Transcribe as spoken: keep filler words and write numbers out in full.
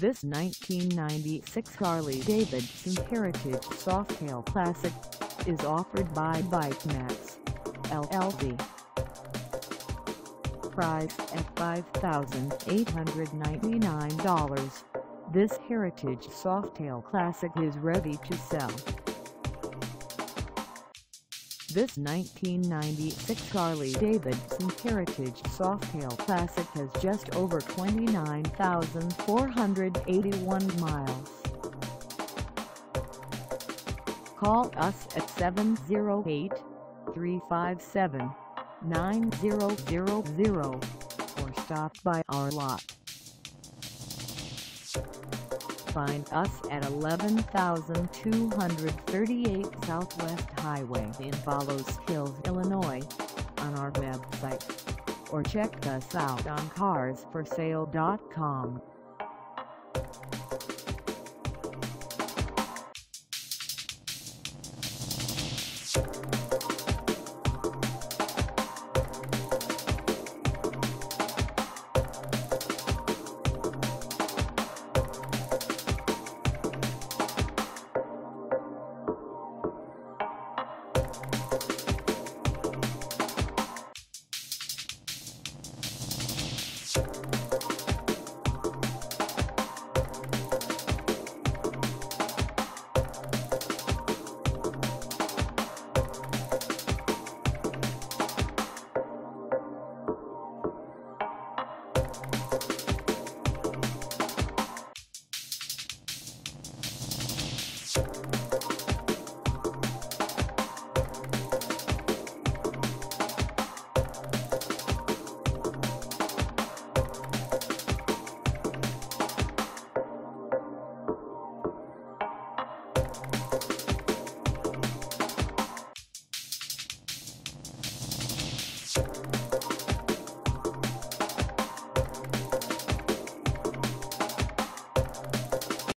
This nineteen ninety-six Harley-Davidson Heritage Softail Classic is offered by BikeMax L L C. Price at five thousand eight hundred ninety-nine dollars, this Heritage Softail Classic is ready to sell. This nineteen ninety-six Harley-Davidson Heritage Softail Classic has just over twenty-nine thousand four hundred eighty-one miles. Call us at seven zero eight, three five seven, nine zero zero zero or stop by our lot. Find us at eleven thousand two hundred thirty-eight Southwest Highway in Palos Hills, Illinois, on our website, or check us out on Cars for Sale dot com.